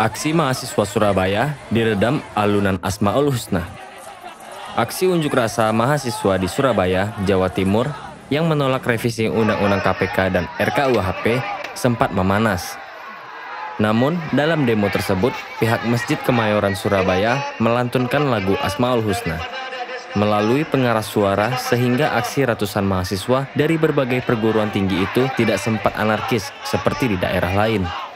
Aksi mahasiswa Surabaya diredam alunan Asmaul Husna. Aksi unjuk rasa mahasiswa di Surabaya, Jawa Timur yang menolak revisi Undang-Undang KPK dan RKUHP sempat memanas. Namun, dalam demo tersebut, pihak Masjid Kemayoran Surabaya melantunkan lagu Asmaul Husna melalui pengeras suara sehingga aksi ratusan mahasiswa dari berbagai perguruan tinggi itu tidak sempat anarkis seperti di daerah lain.